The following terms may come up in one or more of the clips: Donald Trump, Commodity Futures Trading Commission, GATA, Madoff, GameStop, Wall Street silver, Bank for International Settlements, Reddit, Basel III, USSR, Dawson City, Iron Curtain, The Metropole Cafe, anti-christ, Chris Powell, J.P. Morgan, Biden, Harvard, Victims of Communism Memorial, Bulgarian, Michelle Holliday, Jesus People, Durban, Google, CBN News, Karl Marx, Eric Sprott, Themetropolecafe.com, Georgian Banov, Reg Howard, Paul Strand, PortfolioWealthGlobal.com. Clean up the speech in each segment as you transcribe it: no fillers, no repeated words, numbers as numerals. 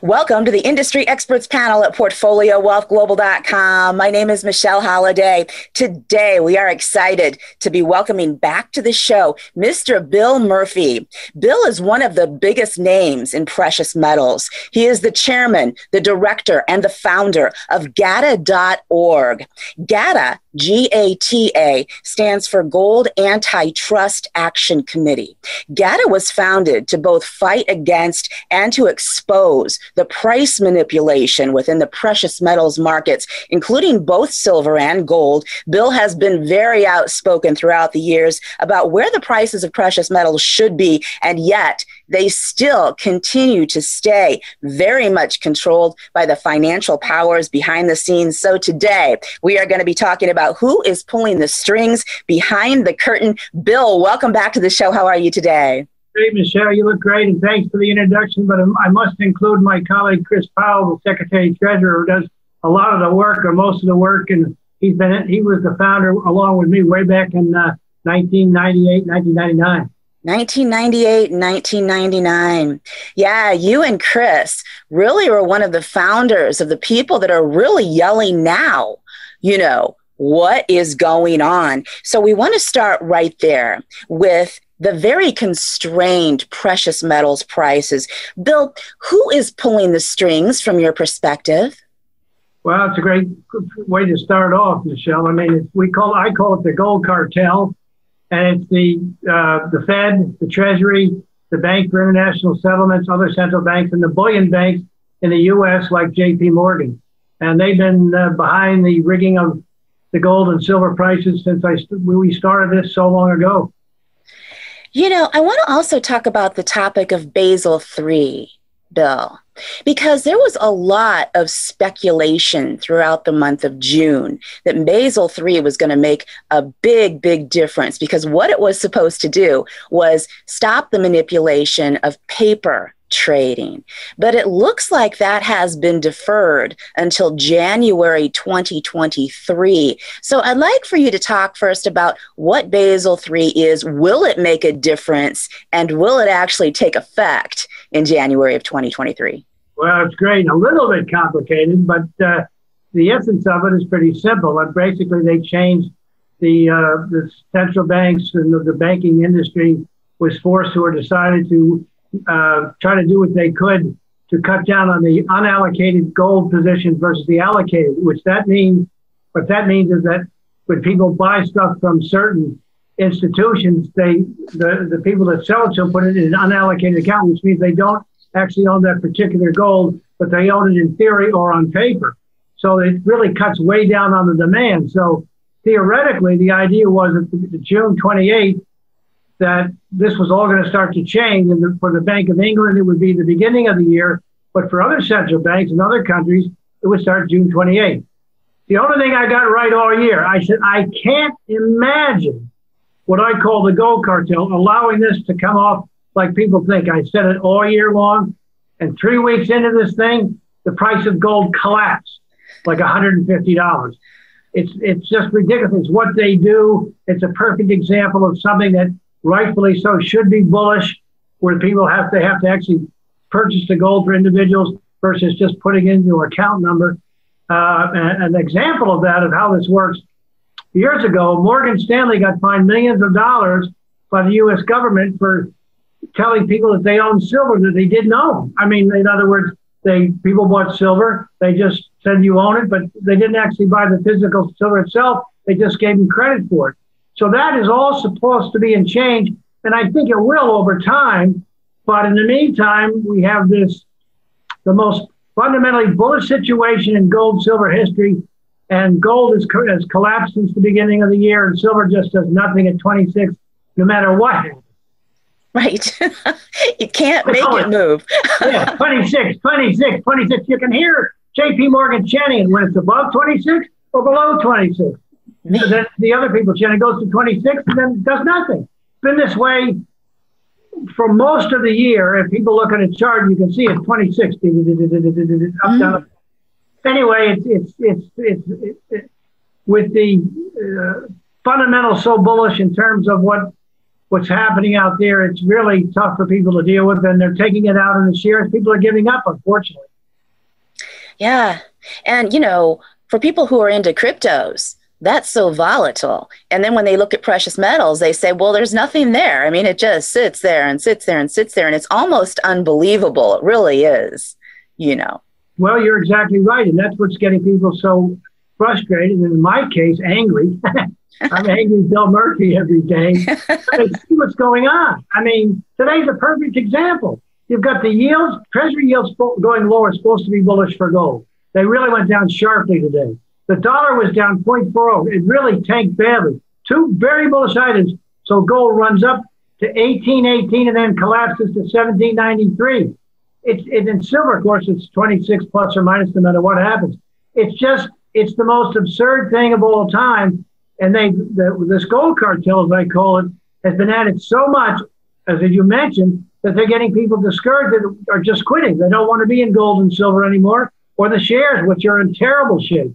Welcome to the Industry Experts Panel at PortfolioWealthGlobal.com. My name is Michelle Holliday. Today, we are excited to be welcoming back to the show Mr. Bill Murphy. Bill is one of the biggest names in precious metals. He is the chairman, the director, and the founder of GATA.org. GATA, G-A-T-A, stands for Gold Antitrust Action Committee. GATA was founded to both fight against and to expose the price manipulation within the precious metals markets, including both silver and gold. Bill has been very outspoken throughout the years about where the prices of precious metals should be, and yet they still continue to stay very much controlled by the financial powers behind the scenes. So today, we are going to be talking about who is pulling the strings behind the curtain. Bill, welcome back to the show. How are you today? Hey, Michelle, you look great, and thanks for the introduction, but I must include my colleague, Chris Powell, the Secretary-Treasurer, who does a lot of the work, or most of the work, and he was the founder, along with me, way back in 1998, 1999. 1998, 1999. Yeah, you and Chris really were one of the founders of the people that are really yelling now, you know, what is going on? So we want to start right there with the very constrained precious metals prices. Bill, who is pulling the strings from your perspective? Well, it's a great way to start off, Michelle. I mean, I call it the gold cartel. And it's the Fed, the Treasury, the Bank for International Settlements, other central banks, and the bullion banks in the U.S. like J.P. Morgan. And they've been behind the rigging of the gold and silver prices since we started this so long ago. You know, I want to also talk about the topic of Basel III, Bill, because there was a lot of speculation throughout the month of June that Basel III was going to make a big, big difference, because what it was supposed to do was stop the manipulation of paper trading. But it looks like that has been deferred until January 2023. So I'd like for you to talk first about what Basel III is. Will it make a difference? And will it actually take effect in January of 2023? Well, it's great. A little bit complicated, but the essence of it is pretty simple. And basically, they changed the central banks, and the banking industry was forced or decided to try to do what they could to cut down on the unallocated gold positions versus the allocated, what that means is that when people buy stuff from certain institutions, the people that sell it to them put it in an unallocated account, which means they don't actually own that particular gold, but they own it in theory or on paper. So it really cuts way down on the demand. So theoretically, the idea was that June 28th, that this was all going to start to change. And for the Bank of England, it would be the beginning of the year. But for other central banks and other countries, it would start June 28th. The only thing I got right all year, I said, I can't imagine what I call the gold cartel allowing this to come off like people think. I said it all year long. And 3 weeks into this thing, the price of gold collapsed like $150. It's just ridiculous. It's what they do. It's a perfect example of something that rightfully so should be bullish, where people have to actually purchase the gold for individuals versus just putting in your account number. An example of that, of how this works, years ago, Morgan Stanley got fined millions of dollars by the U.S. government for telling people that they owned silver that they didn't own. I mean, in other words, people bought silver. They just said you own it, but they didn't actually buy the physical silver itself. They just gave them credit for it. So that is all supposed to be in change, and I think it will over time. But in the meantime, we have the most fundamentally bullish situation in gold, silver history, and gold has collapsed since the beginning of the year, and silver just does nothing at 26, no matter what. Right. You can't make it move. Yeah, 26, 26, 26. You can hear J.P. Morgan chanting when it's above 26 or below 26. And then the other people, it goes to 26 and then does nothing. It's been this way for most of the year. If people look at a chart, you can see it's 26. Up, down. Anyway, with the fundamental so bullish in terms of what what's happening out there, it's really tough for people to deal with, and they're taking it out in the shares. People are giving up, unfortunately. Yeah. And, you know, for people who are into cryptos, that's so volatile. And then when they look at precious metals, they say, well, there's nothing there. I mean, it just sits there and sits there and sits there. And it's almost unbelievable. It really is, you know. Well, you're exactly right. And that's what's getting people so frustrated. And in my case, angry. I'm angry with Bill Murphy every day. I see what's going on. I mean, today's a perfect example. You've got the yields, treasury yields going lower, supposed to be bullish for gold. They really went down sharply today. The dollar was down 0.40. It really tanked badly. Two very bullish items. So gold runs up to 18.18 and then collapses to 17.93. It's in silver, of course, it's 26 plus or minus, no matter what happens. It's just, it's the most absurd thing of all time. And this gold cartel, as I call it, has been at it so much, as you mentioned, that they're getting people discouraged that are just quitting. They don't want to be in gold and silver anymore, or the shares, which are in terrible shape.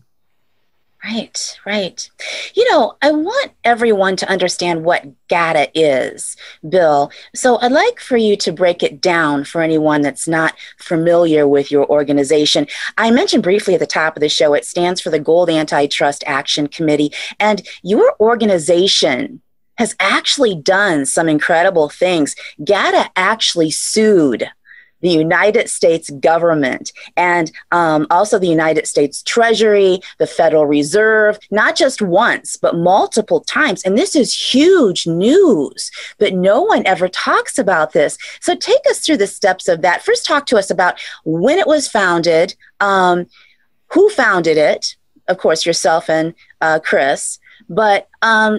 Right, right. You know, I want everyone to understand what GATA is, Bill. So I'd like for you to break it down for anyone that's not familiar with your organization. I mentioned briefly at the top of the show, it stands for the Gold Antitrust Action Committee. And your organization has actually done some incredible things. GATA actually sued the United States government, and also the United States Treasury, the Federal Reserve, not just once, but multiple times. And this is huge news, but no one ever talks about this. So take us through the steps of that. First, talk to us about when it was founded, who founded it, of course, yourself and Chris, but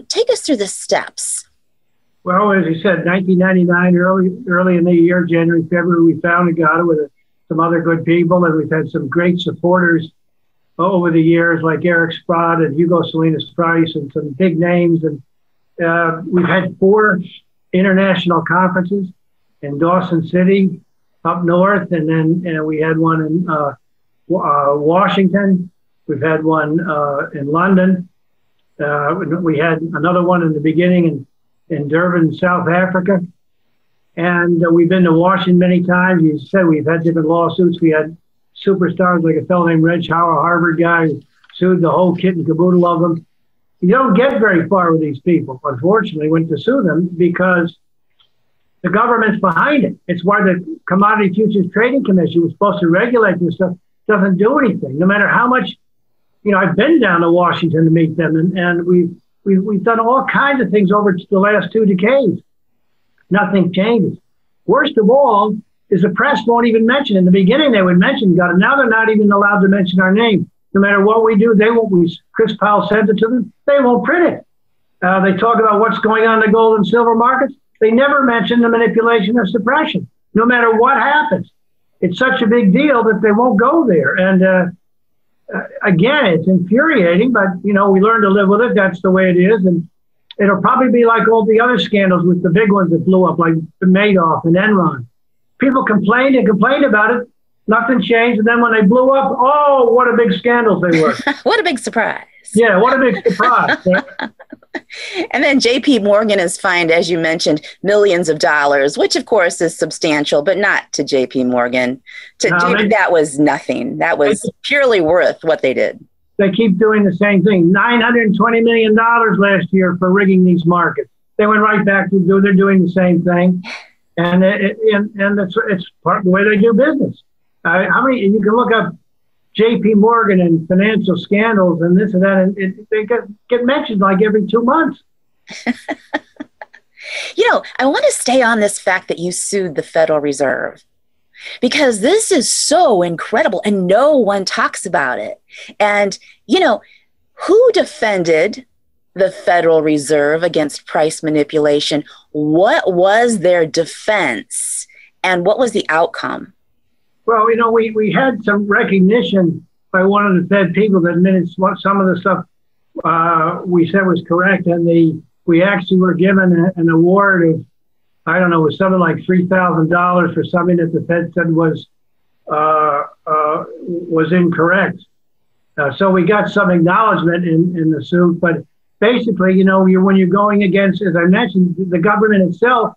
take us through the steps. Well, as you said, 1999, early in the year, January, February, we founded GATA with some other good people, and we've had some great supporters over the years, like Eric Sprott and Hugo Salinas Price, and some big names. And we've had 4 international conferences in Dawson City, up north, and then we had one in Washington. We've had one in London. We had another one in the beginning in Durban, South Africa. And we've been to Washington many times. You said we've had different lawsuits. We had superstars like a fellow named Reg Howard, a Harvard guy, who sued the whole kit and caboodle of them. You don't get very far with these people, unfortunately, when to sue them, because the government's behind it. It's why the Commodity Futures Trading Commission was supposed to regulate this stuff. Doesn't do anything, no matter how much, you know, I've been down to Washington to meet them, and we've done all kinds of things over the last 2 decades. Nothing changes. Worst of all is the press won't even mention. In the beginning, they would mention GATA. Now they're not even allowed to mention our name. No matter what we do, they won't. Chris Powell sent it to them. They won't print it. They talk about what's going on in the gold and silver markets. They never mention the manipulation or suppression, no matter what happens. It's such a big deal that they won't go there. And again, it's infuriating, but, you know, we learn to live with it. That's the way it is. And it'll probably be like all the other scandals with the big ones that blew up, like Madoff and Enron. People complained and complained about it. Nothing changed. And then when they blew up, oh, what a big scandal they were. What a big surprise. Yeah, what a big surprise. And then J.P. Morgan is fined, as you mentioned, millions of dollars, which, of course, is substantial, but not to J.P. Morgan. That was nothing. That was purely worth what they did. They keep doing the same thing. $920 million last year for rigging these markets. They went right back to they're doing the same thing. And it's part of the way they do business. You can look up J.P. Morgan and financial scandals and this and that, and they get mentioned like every 2 months. You know, I want to stay on this fact that you sued the Federal Reserve, because this is so incredible and no one talks about it. And, you know, who defended the Federal Reserve against price manipulation? What was their defense and what was the outcome? Well, you know, we had some recognition by one of the Fed people that admitted some of the stuff we said was correct. And we actually were given an award of, I don't know, it was something like $3,000 for something that the Fed said was incorrect. So we got some acknowledgement in the suit, but basically, you know, when you're going against, as I mentioned, the government itself,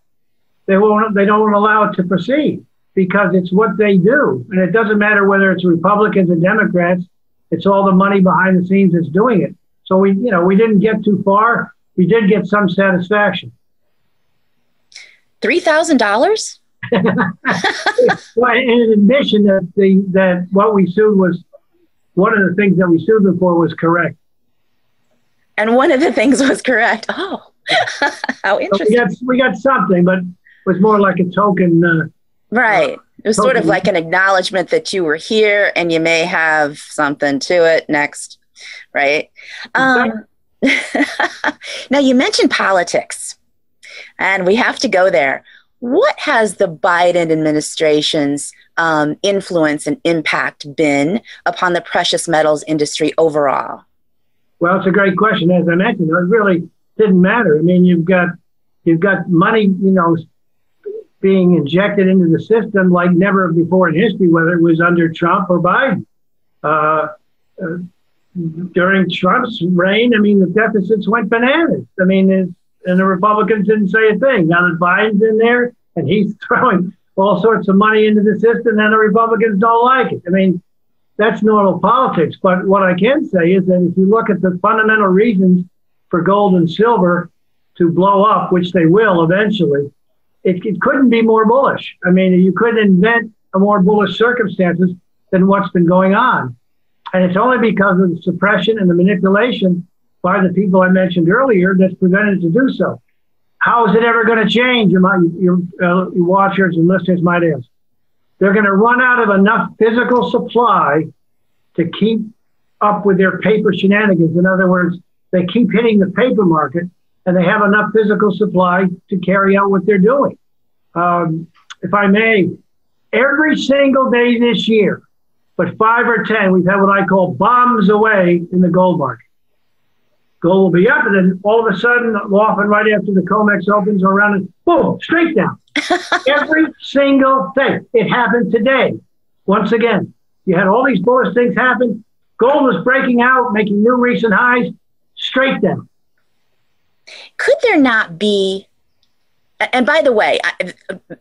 they don't allow it to proceed because it's what they do. And it doesn't matter whether it's Republicans or Democrats, it's all the money behind the scenes that's doing it. So we didn't get too far. We did get some satisfaction. $3,000? Well, in addition, that what we sued was, one of the things that we sued before was correct. And one of the things was correct. Oh, how interesting. So we got something, but it was more like a token. Right. It was sort of like an acknowledgement that you were here and you may have something to it next. Right. Now, you mentioned politics, and we have to go there. What has the Biden administration's influence and impact been upon the precious metals industry overall? Well, it's a great question. As I mentioned, it really didn't matter. I mean, you've got money, being injected into the system like never before in history, whether it was under Trump or Biden. During Trump's reign, I mean, the deficits went bananas. I mean, and the Republicans didn't say a thing. Now that Biden's in there and he's throwing all sorts of money into the system, and the Republicans don't like it. I mean, that's normal politics. But what I can say is that if you look at the fundamental reasons for gold and silver to blow up, which they will eventually, it couldn't be more bullish. I mean, you couldn't invent a more bullish circumstances than what's been going on. And it's only because of the suppression and the manipulation by the people I mentioned earlier that's prevented to do so. How is it ever going to change? Your watchers and listeners might ask. They're going to run out of enough physical supply to keep up with their paper shenanigans. In other words, they keep hitting the paper market, and they have enough physical supply to carry out what they're doing. If I may, every single day this year, but 5 or 10, we've had what I call bombs away in the gold market. Gold will be up, and then all of a sudden, often right after the COMEX opens or around it, boom, straight down. Every single thing. It happened today. Once again, you had all these bullish things happen. Gold was breaking out, making new recent highs, straight down. Could there not be, and by the way,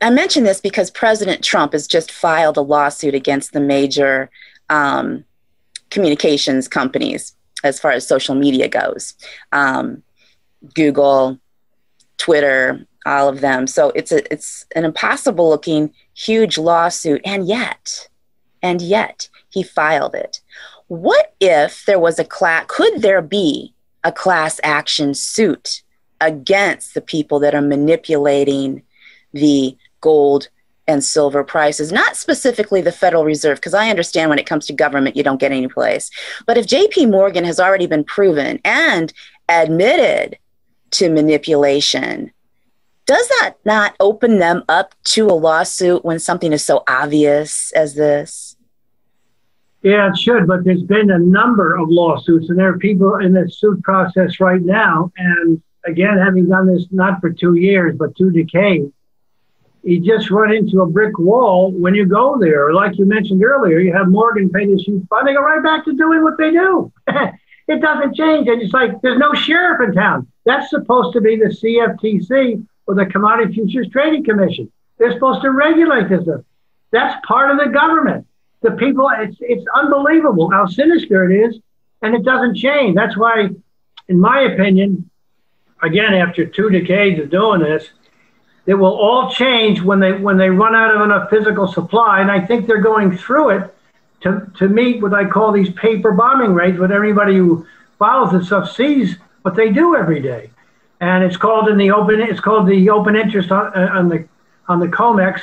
I mention this because President Trump has just filed a lawsuit against the major communications companies as far as social media goes, Google, Twitter, all of them. So it's an impossible looking huge lawsuit. And yet he filed it. What if there was could there be a class action suit against the people that are manipulating the gold and silver prices, not specifically the Federal Reserve, because I understand when it comes to government, you don't get any place. But if J.P. Morgan has already been proven and admitted to manipulation, does that not open them up to a lawsuit when something is so obvious as this? Yeah, it should, but there's been a number of lawsuits, and there are people in the suit process right now. And again, having done this not for 2 years, but 2 decades, you just run into a brick wall when you go there. Like you mentioned earlier, you have Morgan pay this huge fine, they go right back to doing what they do. It doesn't change. And it's like, there's no sheriff in town. That's supposed to be the CFTC or the Commodity Futures Trading Commission. They're supposed to regulate this stuff. That's part of the government. The people, it's unbelievable how sinister it is, and it doesn't change. That's why, in my opinion, again, after 2 decades of doing this, it will all change when they run out of enough physical supply, and I think they're going through it to meet what I call these paper bombing raids, what everybody who follows this stuff sees what they do every day. And it's called the open interest on the COMEX,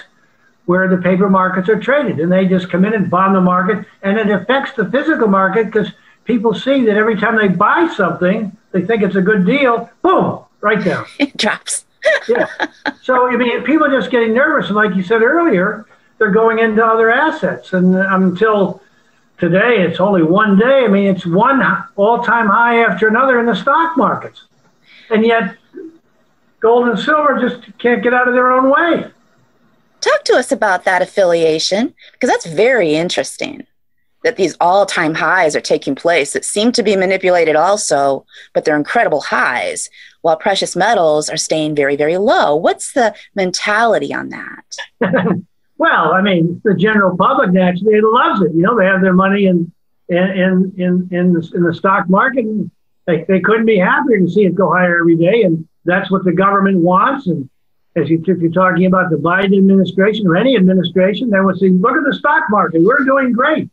where the paper markets are traded, and they just come in and bomb the market, and it affects the physical market because people see that every time they buy something, they think it's a good deal, boom, right down. It drops. Yeah. So, I mean, people are just getting nervous, and like you said earlier, they're going into other assets, and until today, it's only one day. I mean, it's one all-time high after another in the stock markets, and yet gold and silver just can't get out of their own way. Talk to us about that affiliation, because that's very interesting. that these all-time highs are taking place that seem to be manipulated also, but they're incredible highs, while precious metals are staying very, very low. What's the mentality on that? Well, I mean, the general public naturally loves it. You know, they have their money in the stock market, and they couldn't be happier to see it go higher every day. And that's what the government wants. And as if you're talking about the Biden administration or any administration, they would say, look at the stock market. We're doing great.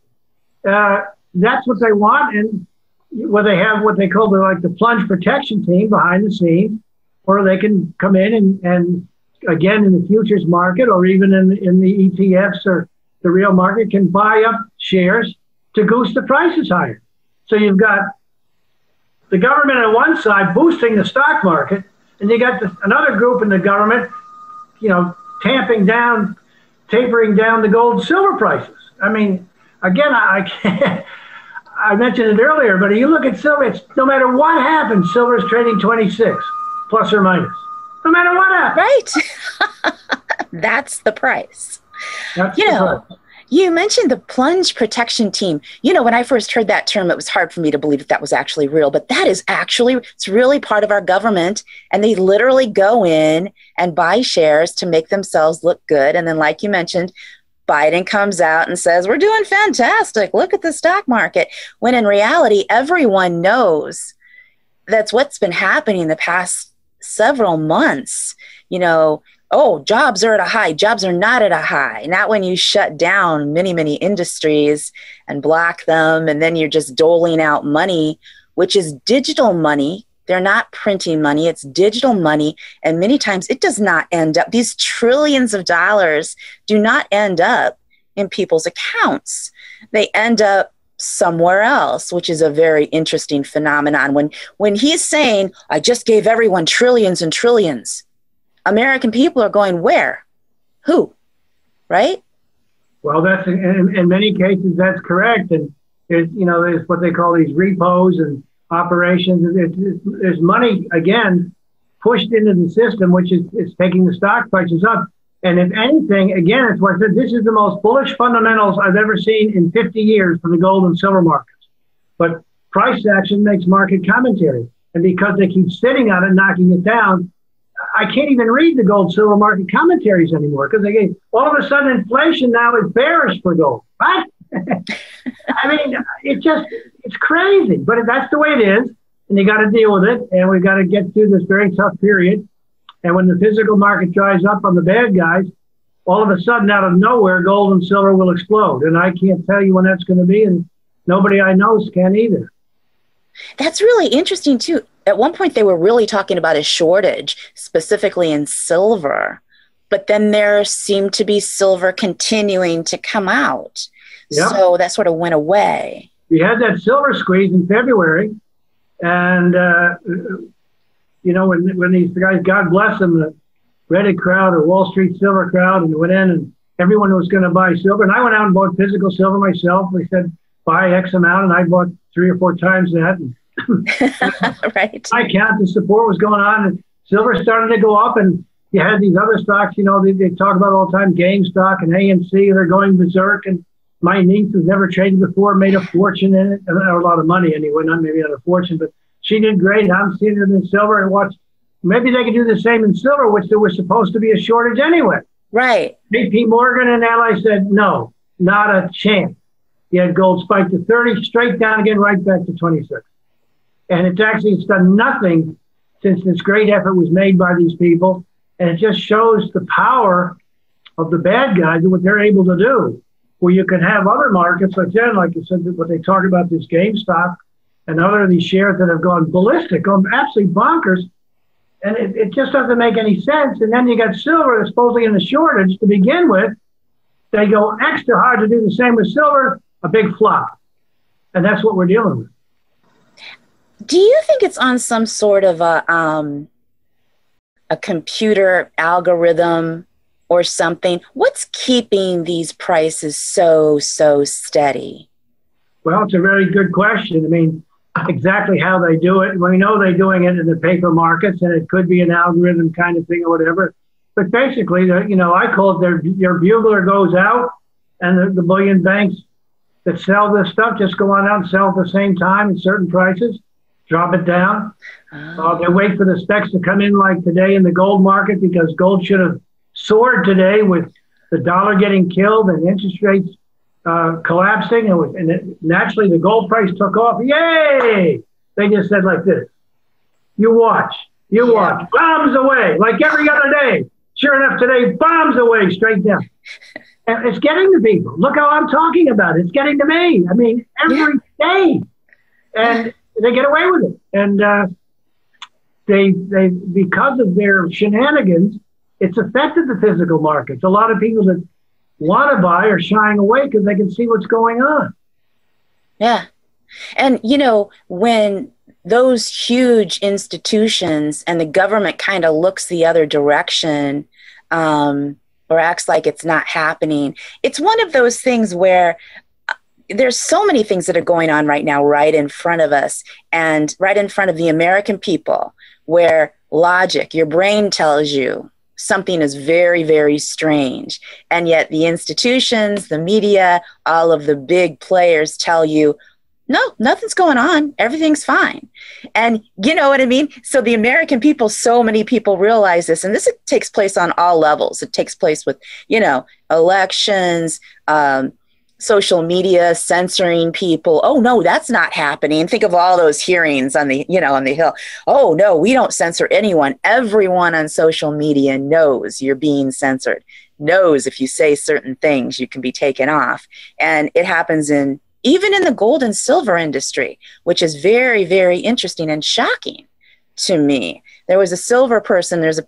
That's what they want. And whether they have what they call the plunge protection team behind the scenes, or they can come in and again, in the futures market or even in the ETFs or the real market, can buy up shares to goose the prices higher. So you've got the government on one side boosting the stock market, and you got another group in the government, you know, tapering down the gold and silver prices. I mean, again, I mentioned it earlier, but if you look at silver, it's no matter what happens, silver is trading 26, plus or minus. No matter what happens. Right. That's the price. That's the price. You mentioned the plunge protection team. You know, when I first heard that term, it was hard for me to believe that was actually real, but that is actually, it's really part of our government. And they literally go in and buy shares to make themselves look good. And then, like you mentioned, Biden comes out and says, we're doing fantastic. Look at the stock market. When in reality, everyone knows that's what's been happening the past several months. You know, oh, jobs are at a high, jobs are not at a high. Not when you shut down many, many industries and block them, and then you're just doling out money, which is digital money. They're not printing money, it's digital money. And many times it does not end up, these trillions of dollars do not end up in people's accounts. They end up somewhere else, which is a very interesting phenomenon. When he's saying, I just gave everyone trillions and trillions, American people are going, where? Who? Right? Well, that's in many cases, that's correct. And there's what they call these repos and operations. There's money, again, pushed into the system, which is taking the stock prices up. And if anything, again, it's what I said, this is the most bullish fundamentals I've ever seen in 50 years for the gold and silver markets. But price action makes market commentary. And because they keep sitting on it, knocking it down, I can't even read the gold, silver market commentaries anymore, because all of a sudden inflation now is bearish for gold. What? I mean, it's crazy, but that's the way it is, and you got to deal with it, and we got to get through this very tough period. And when the physical market dries up on the bad guys, all of a sudden, out of nowhere, gold and silver will explode, and I can't tell you when that's going to be, and nobody I know can either. That's really interesting, too. At one point, they were really talking about a shortage, specifically in silver, but then there seemed to be silver continuing to come out. Yep. So that sort of went away. We had that silver squeeze in February. And, when these guys, God bless them, the Reddit crowd or Wall Street silver crowd, and went in and everyone was going to buy silver. And I went out and bought physical silver myself. They said, buy X amount. And I bought 3 or 4 times that. Right. I count the support was going on. And silver started to go up. And you had these other stocks, they talk about all the time, GameStop and AMC, they're going berserk. And my niece, who's never traded before, made a fortune in it, or a lot of money anyway, not a fortune, but she did great. I'm seeing it in silver, and maybe they could do the same in silver, which there was supposed to be a shortage anyway. Right. J.P. Morgan and Ally said, no, not a chance. You had gold spike to 30, straight down again, right back to 26. And it's done nothing since this great effort was made by these people. And it just shows the power of the bad guys and what they're able to do. Where you can have other markets, again, like you said, what they talk about, this GameStop and other of these shares that have gone ballistic, gone absolutely bonkers, and it just doesn't make any sense. And then you got silver that's supposedly in a shortage to begin with. They go extra hard to do the same with silver, a big flop. And that's what we're dealing with. Do you think it's on some sort of a computer algorithm or something? What's keeping these prices so steady? Well, it's a very good question. I mean, exactly how they do it. We know they're doing it in the paper markets, and it could be an algorithm kind of thing or whatever. But basically, I call it their bugler goes out, and the bullion banks that sell this stuff just go on out and sell at the same time at certain prices, drop it down. They wait for the specs to come in like today in the gold market, because gold should have soared today with the dollar getting killed and interest rates collapsing. And naturally, the gold price took off. Yay! They just said like this, you watch, bombs away, like every other day. Sure enough, today, bombs away, straight down. And it's getting to people. Look how I'm talking about it. It's getting to me. I mean, every day. And they get away with it. And they because of their shenanigans, it's affected the physical markets. A lot of people that want to buy are shying away because they can see what's going on. Yeah. And, you know, when those huge institutions and the government kind of looks the other direction or acts like it's not happening, it's one of those things where there's so many things that are going on right now right in front of us and right in front of the American people, where logic, your brain tells you something is very, very strange. And yet the institutions, the media, all of the big players tell you, no, nothing's going on. Everything's fine. And you know what I mean? So the American people, so many people realize this, and this takes place on all levels. It takes place with, you know, elections, social media, censoring people. Oh no, that's not happening. Think of all those hearings on the, you know, on the Hill. Oh no, we don't censor anyone. Everyone on social media knows you're being censored, knows if you say certain things, you can be taken off. And it happens in, even in the gold and silver industry, which is very, very interesting and shocking to me. There was a silver person, there's a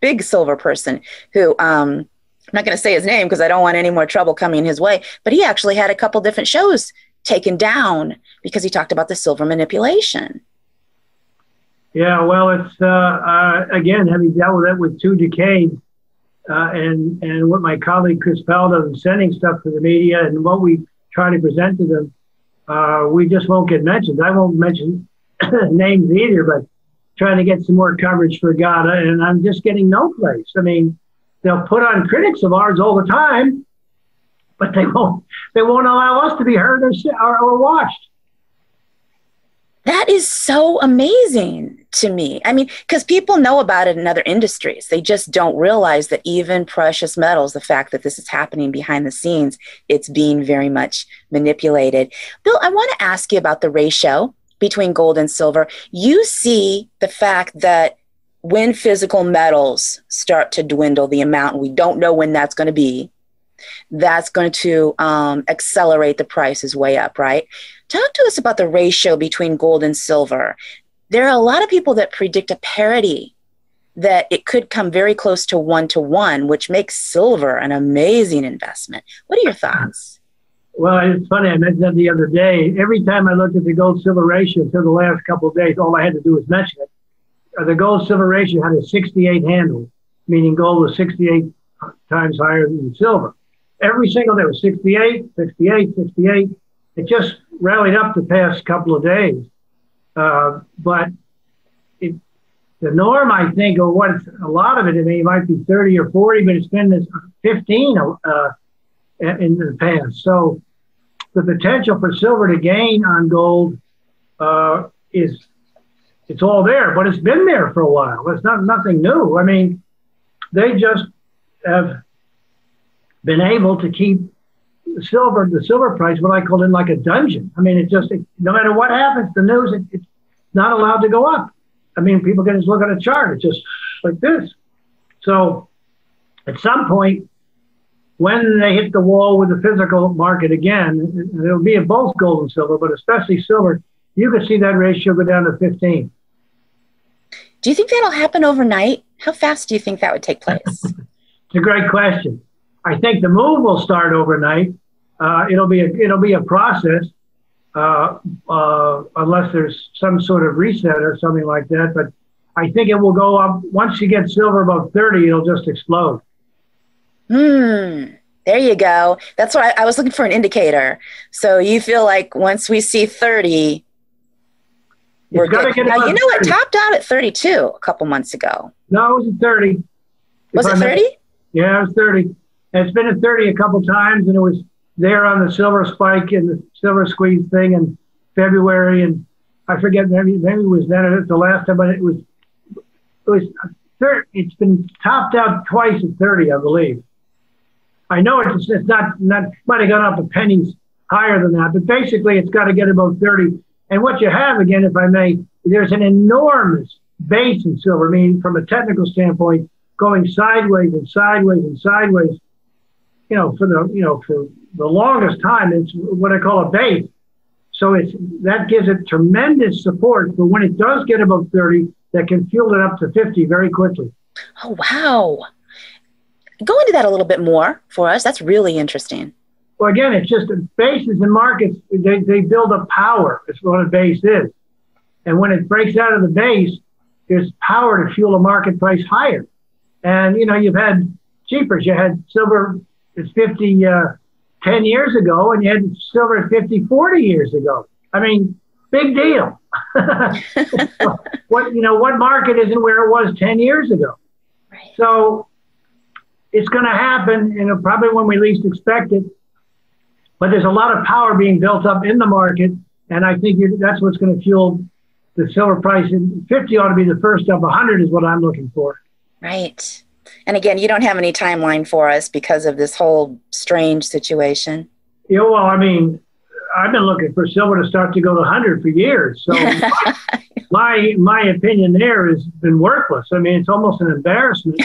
big silver person who, I'm not going to say his name because I don't want any more trouble coming his way, but he actually had a couple different shows taken down because he talked about the silver manipulation. Yeah, well, it's, again, having dealt with it with two decades, and what my colleague Chris Powell does, sending stuff to the media and what we try to present to them, we just won't get mentioned. I won't mention names either, but trying to get some more coverage for GATA, and I'm just getting no place. I mean, they'll put on critics of ours all the time, but they won't allow us to be heard or watched. That is so amazing to me. I mean, because people know about it in other industries. They just don't realize that even precious metals, the fact that this is happening behind the scenes, it's being very much manipulated. Bill, I want to ask you about the ratio between gold and silver. You see the fact that when physical metals start to dwindle, the amount, we don't know when that's going to be, that's going to accelerate the prices way up, right? Talk to us about the ratio between gold and silver. There are a lot of people that predict a parity, that it could come very close to 1-to-1, which makes silver an amazing investment. What are your thoughts? Well, it's funny. I mentioned that the other day. Every time I looked at the gold-silver ratio until the last couple of days, all I had to do was mention it. The gold-silver ratio had a 68 handle, meaning gold was 68 times higher than silver. Every single day was 68, 68, 68. It just rallied up the past couple of days. But the norm, I think, or what a lot of it, I mean, it might be 30 or 40, but it's been this 15 in the past. So the potential for silver to gain on gold it's all there, but it's been there for a while. It's nothing new. I mean, they just have been able to keep silver, the silver price, what I call in like a dungeon. I mean, no matter what happens, the news, it's not allowed to go up. I mean, people can just look at a chart. It's just like this. So at some point, when they hit the wall with the physical market again, it'll be in both gold and silver, but especially silver, you can see that ratio go down to 15. Do you think that'll happen overnight? How fast do you think that would take place? It's a great question. I think the move will start overnight. It'll be a process, unless there's some sort of reset or something like that. But I think it will go up. Once you get silver above 30, it'll just explode. There you go. That's what I was looking for, an indicator. So you feel like once we see 30, we're good. Now, you know what? It topped out at 32 a couple months ago. No, it was at 30. Was it 30? Yeah, it was 30. It's been at 30 a couple times, and it was there on the silver spike and the silver squeeze thing in February, and I forget, maybe it was then at the last time, but it was it's been topped out twice at 30, I believe. I know it's not might have gone up a penny higher than that, but basically it's got to get above 30. And what you have, again, if I may, there's an enormous base in silver. I mean, from a technical standpoint, going sideways and sideways and sideways, you know, for the longest time, it's what I call a base. So that gives it tremendous support for when it does get above 30, that can fuel it up to 50 very quickly. Oh, wow. Go into that a little bit more for us. That's really interesting. Well, again, it's just bases and markets, they build up power. It's what a base is. And when it breaks out of the base, there's power to fuel a market price higher. And, you know, you've had cheapers. You had silver at 50 10 years ago, and you had silver at 50 40 years ago. I mean, big deal. What market isn't where it was 10 years ago? Right. So it's going to happen, and probably when we least expect it. But there's a lot of power being built up in the market, and I think that's what's going to fuel the silver price. And 50 ought to be the first up. 100 is what I'm looking for. Right. And again, you don't have any timeline for us because of this whole strange situation. Yeah, well, I mean, I've been looking for silver to start to go to 100 for years. So my opinion there has been worthless. I mean, it's almost an embarrassment.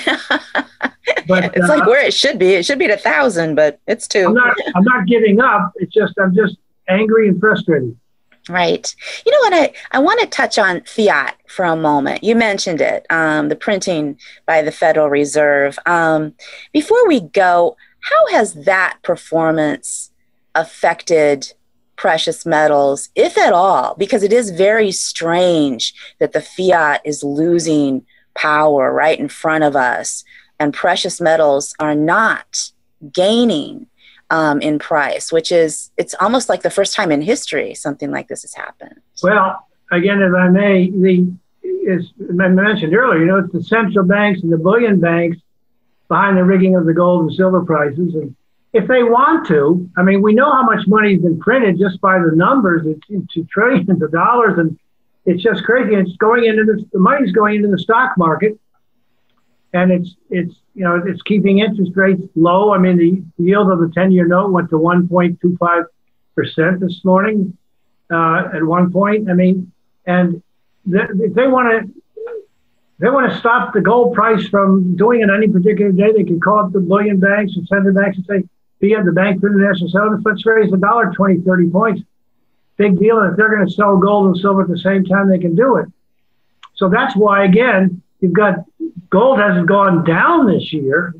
But it's like where it should be. It should be at 1,000, but it's 2. I'm not giving up. It's just I'm just angry and frustrated. Right. You know what? I want to touch on fiat for a moment. You mentioned it, the printing by the Federal Reserve. Before we go, how has that performance affected precious metals, if at all? Because it is very strange that the fiat is losing power right in front of us, and precious metals are not gaining in price, which is, it's almost like the first time in history something like this has happened. Well, again, if I may, as I mentioned earlier, you know, it's the central banks and the bullion banks behind the rigging of the gold and silver prices. And if they want to, I mean, we know how much money has been printed just by the numbers. It's trillions of dollars, and it's just crazy. And it's going into the money's going into the stock market. And it's keeping interest rates low. I mean, the yield of the 10-year note went to 1.25% this morning at one point. I mean, and if they want to stop the gold price from doing it any particular day, they can call up the bullion banks and central banks and say, "Be at the Bank for International Settlements, let's raise the dollar 20, 30 points. Big deal." And if they're going to sell gold and silver at the same time, they can do it. So that's why, again, you've got gold hasn't gone down this year.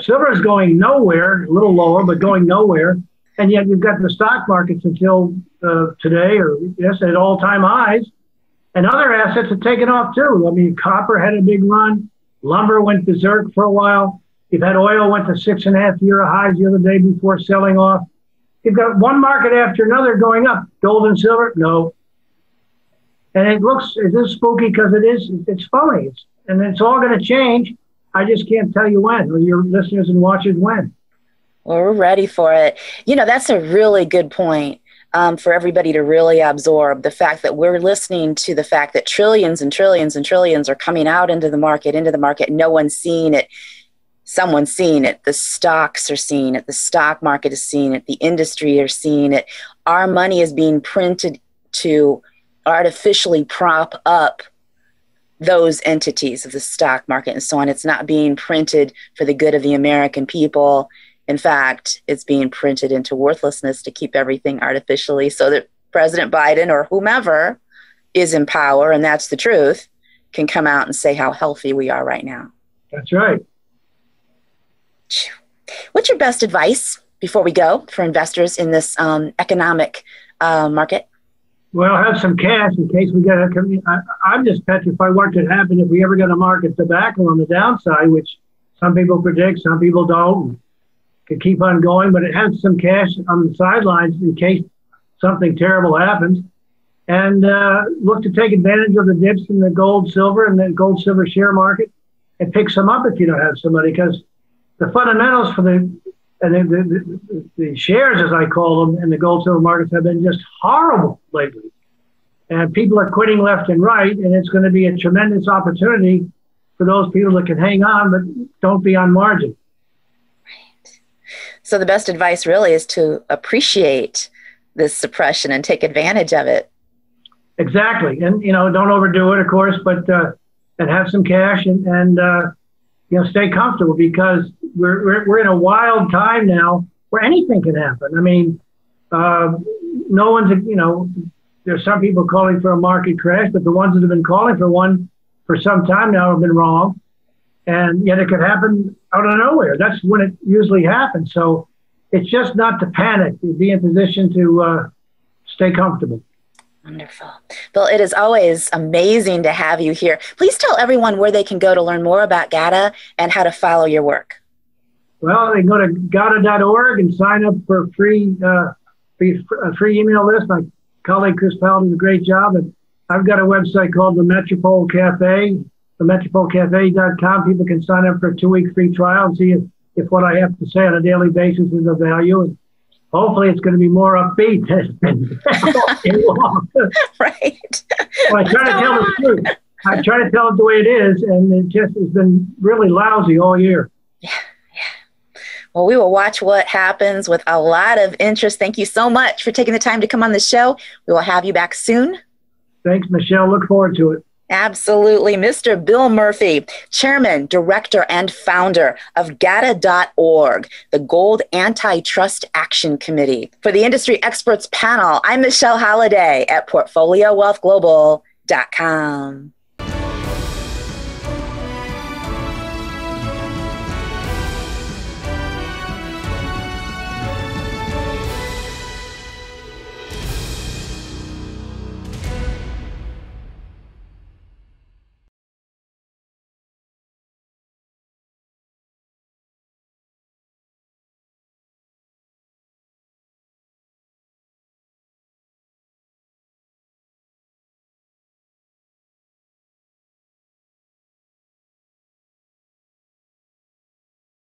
Silver is going nowhere, a little lower, but going nowhere. And yet you've got the stock markets until today or yesterday at all-time highs. And other assets have taken off too. I mean, copper had a big run. Lumber went berserk for a while. You've had oil went to 6.5-year highs the other day before selling off. You've got one market after another going up. Gold and silver, no. And it is spooky because it's phony. And it's all going to change. I just can't tell you when, or your listeners and watchers when. Well, we're ready for it. You know, that's a really good point for everybody to really absorb, the fact that we're listening to the fact that trillions and trillions and trillions are coming out into the market. No one's seeing it. Someone's seeing it. The stocks are seeing it. The stock market is seeing it. The industry are seeing it. Our money is being printed to artificially prop up those entities of the stock market and so on. It's not being printed for the good of the American people. In fact, it's being printed into worthlessness to keep everything artificially so that President Biden or whomever is in power, and that's the truth, can come out and say how healthy we are right now. That's right. What's your best advice before we go for investors in this economic market? Well, have some cash in case we get I'm just petrified what could happen if we ever get a market tobacco on the downside, which some people predict, some people don't. Could keep on going, but it has some cash on the sidelines in case something terrible happens. And look to take advantage of the dips in the gold, silver, and the gold, silver share market, and pick some up if you don't have some money, because the fundamentals for the And then the shares, as I call them, in the gold silver markets have been just horrible lately. And people are quitting left and right, and it's going to be a tremendous opportunity for those people that can hang on, but don't be on margin. Right. So the best advice really is to appreciate this suppression and take advantage of it. Exactly. And, you know, don't overdo it, of course, but and have some cash and you know, stay comfortable, because we're in a wild time now where anything can happen. I mean, no one's, you know, there's some people calling for a market crash, but the ones that have been calling for one for some time now have been wrong. And yet it could happen out of nowhere. That's when it usually happens. So it's just not to panic, to be in position to stay comfortable. Wonderful. Bill, it is always amazing to have you here. Please tell everyone where they can go to learn more about GATA and how to follow your work. Well, they can go to GATA.org and sign up for a free email list. My colleague Chris Powell does a great job. And I've got a website called The Metropole Cafe, TheMetropoleCafe.com. People can sign up for a 2-week free trial and see if what I have to say on a daily basis is of value. And hopefully it's going to be more upbeat than it's been long. Right. Well, I try to tell the truth. I try to tell it the way it is, and it just has been really lousy all year. Yeah. Well, we will watch what happens with a lot of interest. Thank you so much for taking the time to come on the show. We will have you back soon. Thanks, Michelle. Look forward to it. Absolutely. Mr. Bill Murphy, chairman, director, and founder of GATA.org, the Gold Antitrust Action Committee. For the Industry Experts Panel, I'm Michelle Holliday at PortfolioWealthGlobal.com.